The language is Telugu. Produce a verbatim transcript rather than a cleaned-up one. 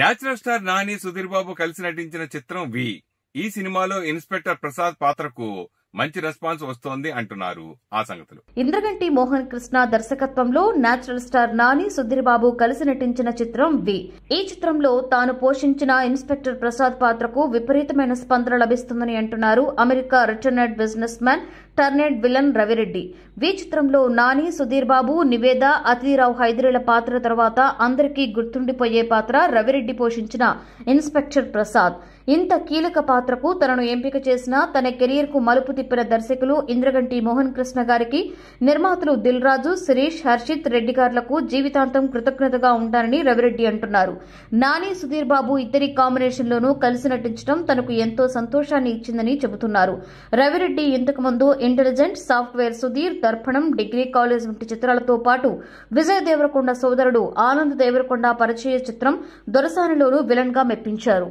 నేచురల్ స్టార్ నాని సుధీర్ బాబు కలిసి నటించిన చిత్రం వి. ఈ సినిమాలో ఇన్స్పెక్టర్ ప్రసాద్ పాత్రకు మంచి రెస్పాన్స్ వస్తోంది అంటున్నారు. ఆ సంగతులు ఇంద్రగంటి మోహన్ కృష్ణ దర్శకత్వంలో నేచురల్ స్టార్ నాని సుధీర్ బాబు కలిసి నటించిన చిత్రం వి. ఈ చిత్రంలో తాను పోషించిన ఇన్స్పెక్టర్ ప్రసాద్ పాత్రకు విపరీతమైన స్పందన లభిస్తుందని అంటున్నారు America returned business man turned villain Ravi Reddy. V చిత్రంలో నాని, సుధీర్ బాబు, నివేద, అతిథిరావు హైదరీల పాత్ర తర్వాత అందరికీ గుర్తుండిపోయే పాత్ర రవిరెడ్డి పోషించిన ఇన్స్పెక్టర్ ప్రసాద్. ఇంత కీలక పాత్రకు తనను ఎంపిక చేసిన, తన కెరీర్ కు మలుపు తిప్పిన దర్శకులు ఇంద్రగంటి మోహన్ కృష్ణ గారికి, నిర్మాతలు దిల్ రాజు, శిరీష్, హర్షిత్ రెడ్డి గారులకు జీవితాంతం కృతజ్ఞతగా ఉంటానని రవిరెడ్డి అంటున్నారు. నాని, సుధీర్ బాబు ఇద్దరి కాంబినేషన్లోనూ కలిసి నటించడం తనకు ఎంతో సంతోషాన్ని ఇచ్చిందని చెబుతున్నారు రవిరెడ్డి. ఇంతకుముందు intelligent, software, Sudheer, Darpanam, degree college వంటి చిత్రాలతో పాటు విజయ్ దేవరకొండ సోదరుడు ఆనంద్ దేవరకొండ పరిచయ చిత్రం దొరసానిలోనూ విలన్ గా మెప్పించారు.